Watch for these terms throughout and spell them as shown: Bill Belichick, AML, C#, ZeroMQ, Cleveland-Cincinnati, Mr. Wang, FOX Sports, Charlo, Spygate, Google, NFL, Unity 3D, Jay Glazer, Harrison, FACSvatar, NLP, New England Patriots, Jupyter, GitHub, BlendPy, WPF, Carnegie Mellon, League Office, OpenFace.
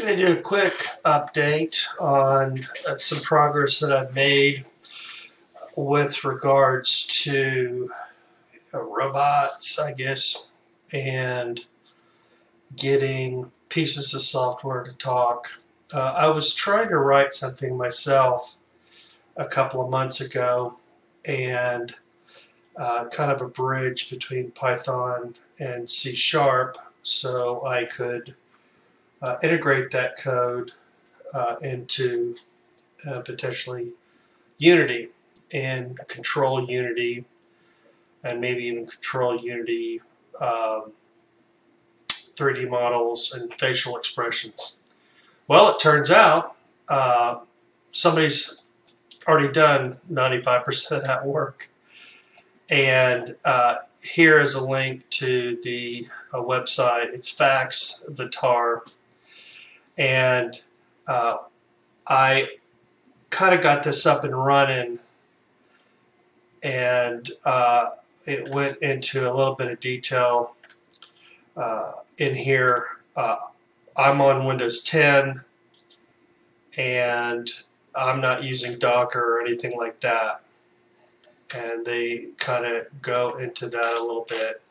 I'm going to do a quick update on some progress that I've made with regards to robots, I guess, and getting pieces of software to talk. I was trying to write something myself a couple of months ago, and kind of a bridge between Python and C#, so I could integrate that code into potentially Unity and control Unity, and maybe even control Unity 3D models and facial expressions. Well, it turns out somebody's already done 95% of that work. And here is a link to the website. It's FACSvatar. And I kind of got this up and running, and it went into a little bit of detail in here. I'm on Windows 10, and I'm not using Docker or anything like that. And they kind of go into that a little bit.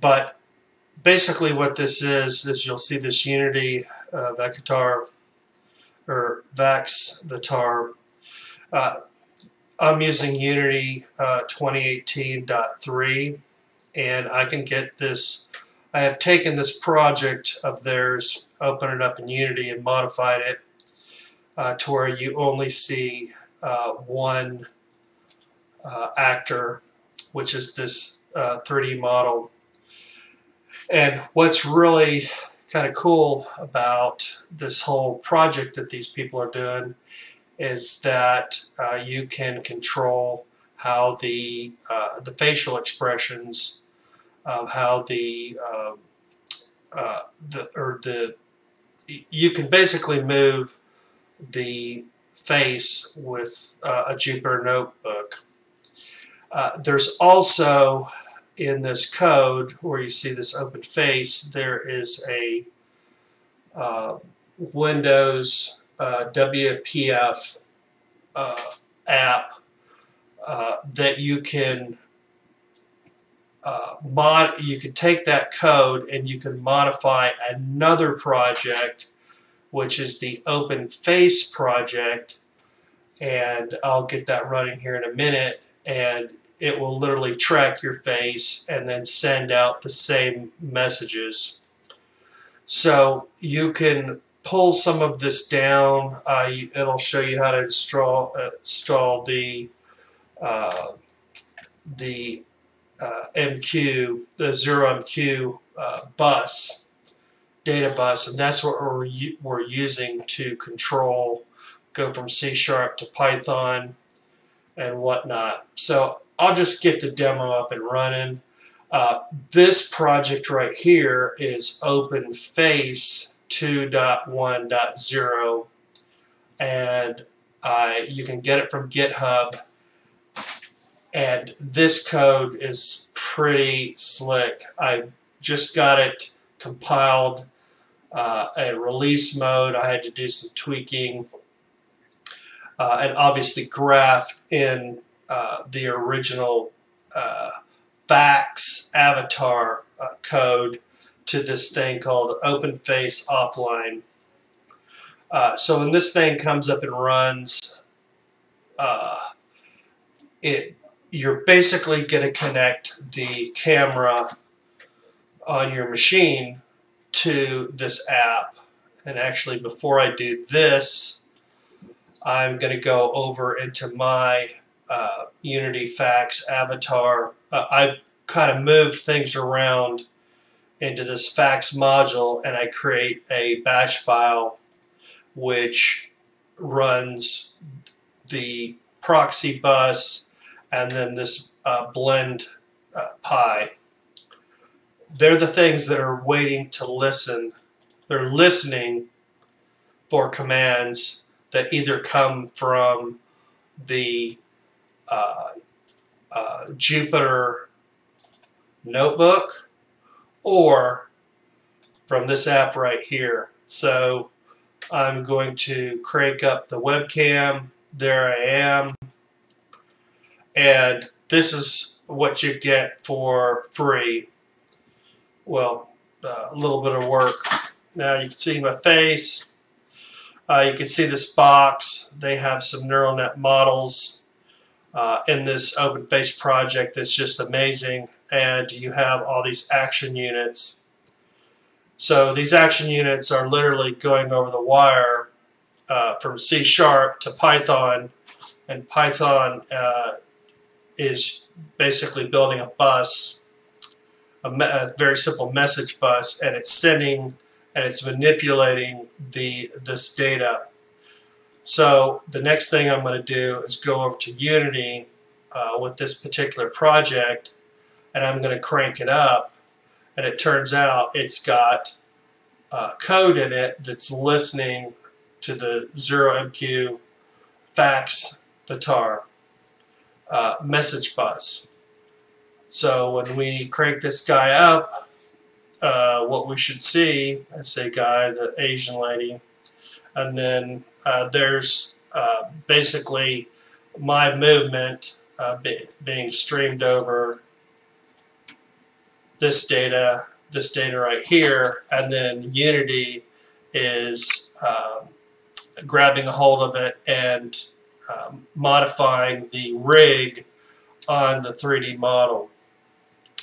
But basically what this is you'll see this Unity FACSvatar. I'm using Unity 2018.3, and I can get this. I have taken this project of theirs, opened it up in Unity, and modified it to where you only see one actor, which is this 3D model. And what's really kind of cool about this whole project that these people are doing is that you can control how the facial expressions of how you can basically move the face with a Jupyter notebook. There's also in this code where you see this OpenFace, there is a Windows WPF app that you can you can take that code and you can modify another project, which is the OpenFace project, and I'll get that running here in a minute, and it will literally track your face and then send out the same messages. So you can pull some of this down. It'll show you how to install the ZeroMQ data bus, and that's what we're using to control, go from C# to Python and whatnot. So I'll just get the demo up and running. This project right here is OpenFace 2.1.0, and you can get it from GitHub. And this code is pretty slick. I just got it compiled in release mode. I had to do some tweaking. And obviously graphed in the original FACSvatar code to this thing called OpenFace Offline. So when this thing comes up and runs, you're basically going to connect the camera on your machine to this app. And actually, before I do this, I'm going to go over into my Unity FACSvatar. I kind of move things around into this fax module, and I create a bash file which runs the proxy bus and then this BlendPy. They're the things that are waiting to listen. They're listening for commands that either come from the Jupyter notebook or from this app right here. So I'm going to crank up the webcam. There I am. And this is what you get for free. Well, a little bit of work. Now you can see my face. You can see this box. They have some neural net models in this OpenFace project that's just amazing. And you have all these action units. So these action units are literally going over the wire from C# to Python. And Python is basically building a bus, a very simple message bus, and it's sending and it's manipulating this data. So the next thing I'm going to do is go over to Unity with this particular project, and I'm going to crank it up, and it turns out it's got code in it that's listening to the ZeroMQ FACSvatar message bus. So when we crank this guy up, what we should see, I say guy, the Asian lady, and then there's basically my movement being streamed over this data right here, and then Unity is grabbing a hold of it and modifying the rig on the 3D model.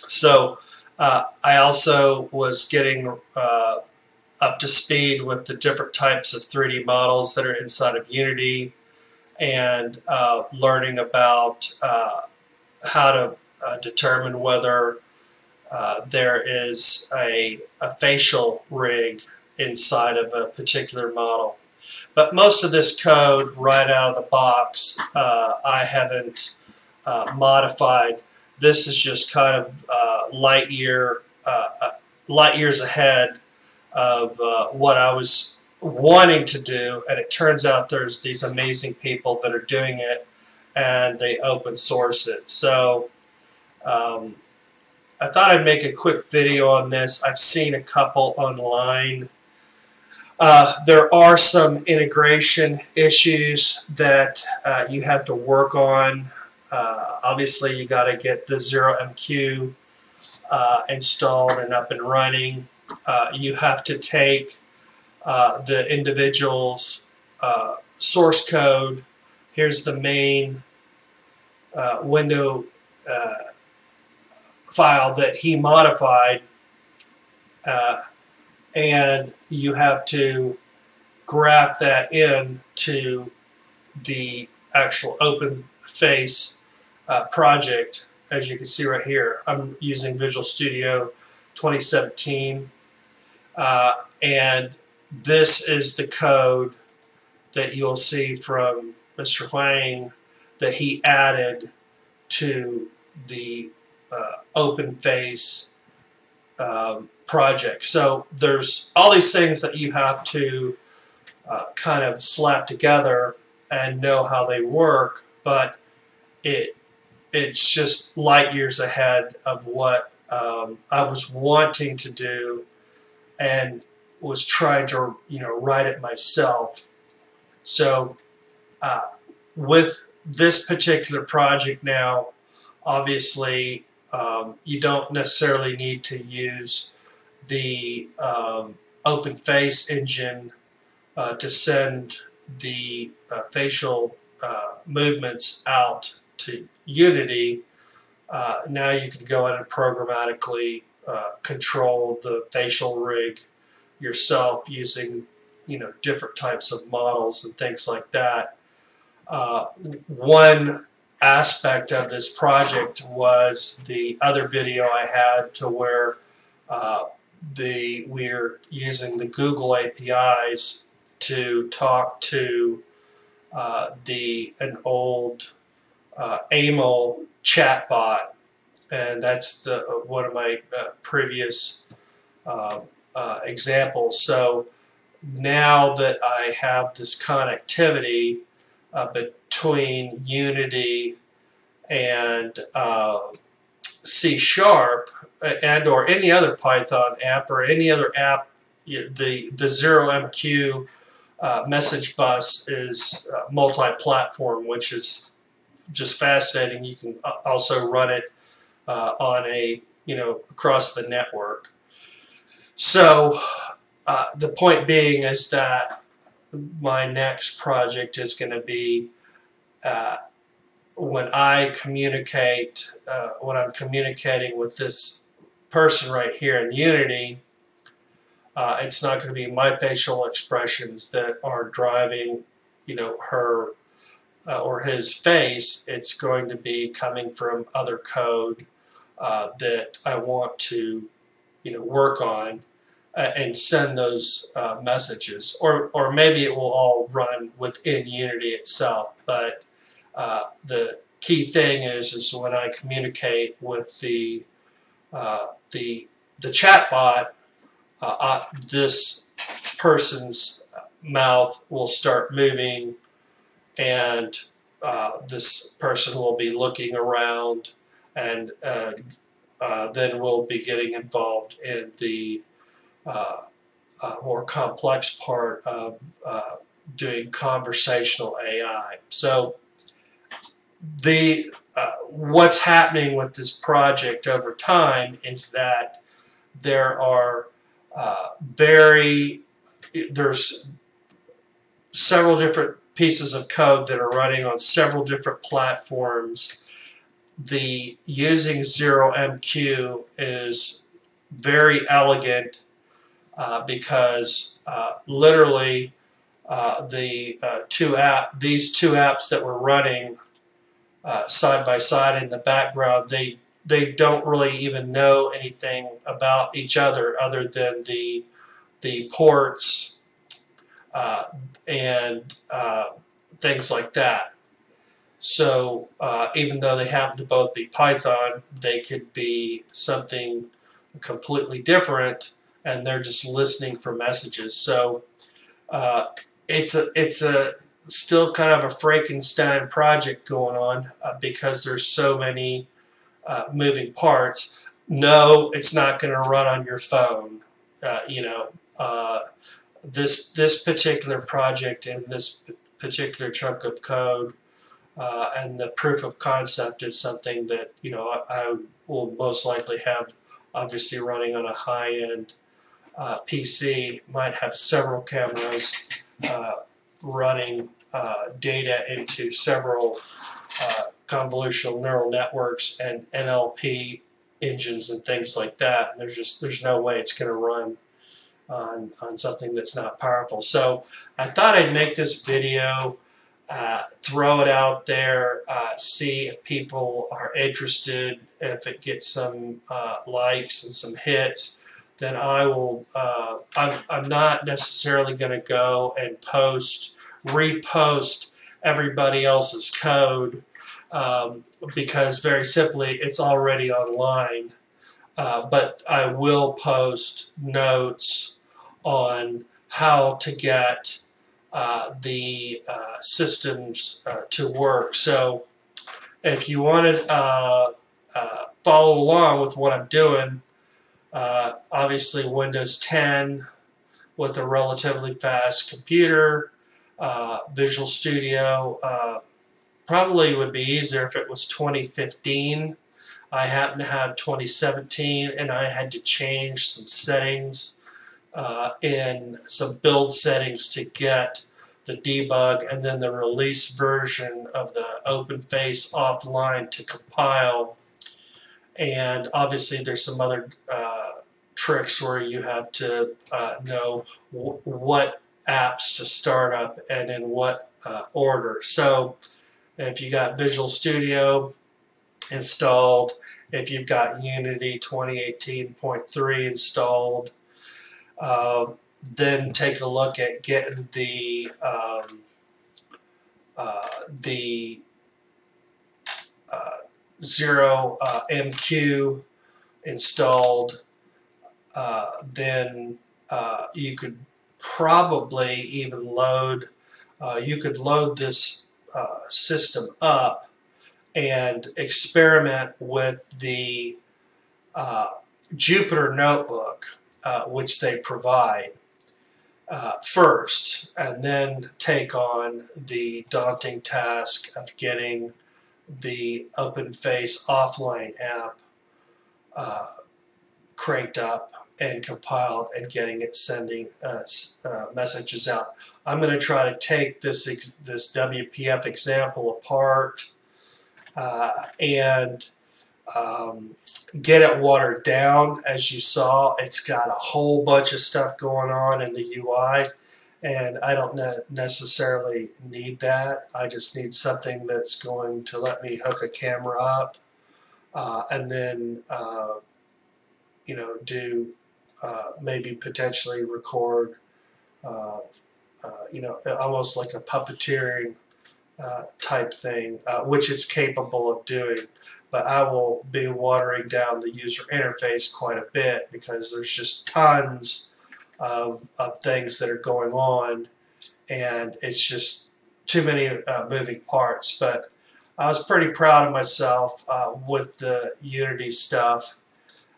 So I also was getting up to speed with the different types of 3D models that are inside of Unity, and learning about how to determine whether there is a facial rig inside of a particular model. But most of this code right out of the box I haven't modified. This is just kind of light years ahead of what I was wanting to do, and it turns out there's these amazing people that are doing it, and they open source it. So I thought I'd make a quick video on this. I've seen a couple online. There are some integration issues that you have to work on. Obviously, you got to get the ZeroMQ installed and up and running. You have to take the individual's source code. Here's the main window file that he modified, and you have to graph that in to the actual OpenFace project. As you can see right here, I'm using Visual Studio 2017, and this is the code that you'll see from Mr. Wang that he added to the OpenFace project. So there's all these things that you have to kind of slap together and know how they work, but it's just light years ahead of what I was wanting to do, and was trying to, you know, write it myself. So with this particular project now, obviously you don't necessarily need to use the OpenFace engine to send the facial movements out to Unity. Now you can go in and programmatically control the facial rig yourself using, you know, different types of models and things like that. One aspect of this project was the other video I had, to where we're using the Google APIs to talk to an old AML chatbot, and that's one of my previous examples. So now that I have this connectivity between Unity and C# and or any other Python app or any other app, the ZeroMQ message bus is multi-platform, which is just fascinating. You can also run it on a, across the network. So the point being is that my next project is going to be when I communicate, when I'm communicating with this person right here in Unity, it's not going to be my facial expressions that are driving, her or his face. It's going to be coming from other code that I want to, work on and send those messages. Or maybe it will all run within Unity itself, but the key thing is when I communicate with the chatbot, this person's mouth will start moving, and this person will be looking around, and then we'll be getting involved in the more complex part of doing conversational AI. So what's happening with this project over time is that there are there's several different pieces of code that are running on several different platforms. The using ZeroMQ is very elegant because literally these two apps that were running side by side in the background, they don't really even know anything about each other than the ports and things like that. So even though they happen to both be Python, they could be something completely different, and they're just listening for messages. So it's still kind of a Frankenstein project going on because there's so many moving parts. No, it's not going to run on your phone. This particular project and this particular chunk of code and the proof of concept is something that I will most likely have, obviously running on a high-end PC. Might have several cameras running data into several convolutional neural networks and NLP engines and things like that. And there's no way it's going to run on something that's not powerful. So I thought I'd make this video, throw it out there, see if people are interested. If it gets some likes and some hits, then I will. I'm not necessarily going to go and repost everybody else's code. Because very simply it's already online, but I will post notes on how to get the systems to work. So if you want to follow along with what I'm doing, obviously Windows 10 with a relatively fast computer, Visual Studio, probably would be easier if it was 2015. I happen to have 2017, and I had to change some settings in some build settings to get the debug and then the release version of the OpenFace offline to compile. And obviously there's some other tricks where you have to know what apps to start up and in what order. So if you got Visual Studio installed, if you've got Unity 2018.3 installed, then take a look at getting the ZeroMQ installed. Then you could probably even load. You could load this system up and experiment with the Jupyter Notebook, which they provide. first, and then take on the daunting task of getting the OpenFace offline app cranked up and compiled and getting it sending messages out. I'm going to try to take this WPF example apart and get it watered down. As you saw, it's got a whole bunch of stuff going on in the UI, and I don't necessarily need that. I just need something that's going to let me hook a camera up and then you know, do maybe potentially record you know, almost like a puppeteering type thing, which it's capable of doing. But I will be watering down the user interface quite a bit because there's just tons of things that are going on, and it's just too many moving parts. But I was pretty proud of myself with the Unity stuff,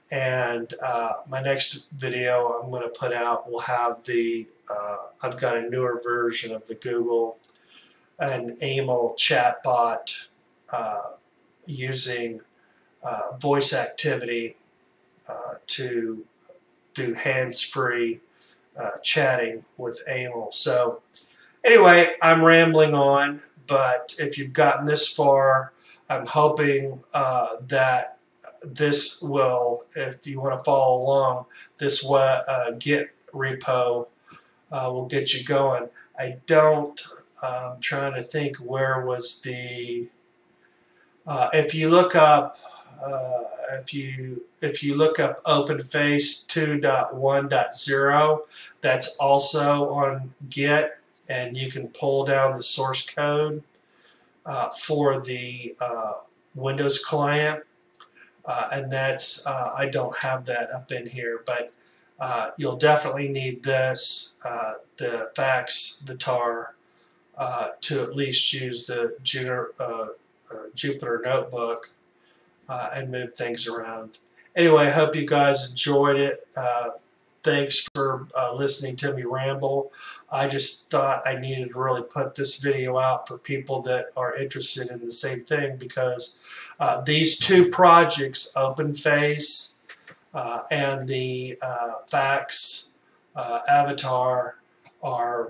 and my next video I'm going to put out will have the, I've got a newer version of the Google and AML chatbot using voice activity to do hands-free chatting with AML. So anyway, I'm rambling on, but if you've gotten this far, I'm hoping that this will, if you want to follow along, this Git repo will get you going. I don't, I'm trying to think, where was the, if you look up, if you look up OpenFace 2.1.0, that's also on Git, and you can pull down the source code for the Windows client, and that's I don't have that up in here, but you'll definitely need this, the FACSvatar, to at least use the Jupyter Notebook and move things around. Anyway, I hope you guys enjoyed it. Thanks for listening to me ramble. I just thought I needed to really put this video out for people that are interested in the same thing, because these two projects, OpenFace and the FACSvatar, are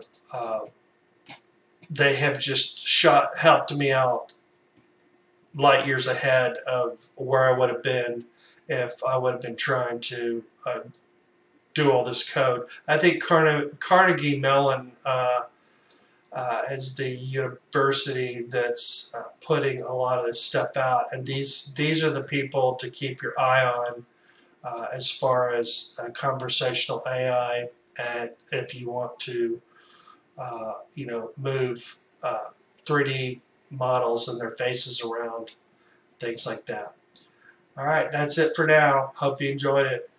they have just helped me out light years ahead of where I would have been if I would have been trying to do all this code. I think Carnegie Mellon is the university that's putting a lot of this stuff out, and these are the people to keep your eye on as far as conversational AI, and if you want to you know, move 3D models and their faces around, things like that. All right, that's it for now. Hope you enjoyed it.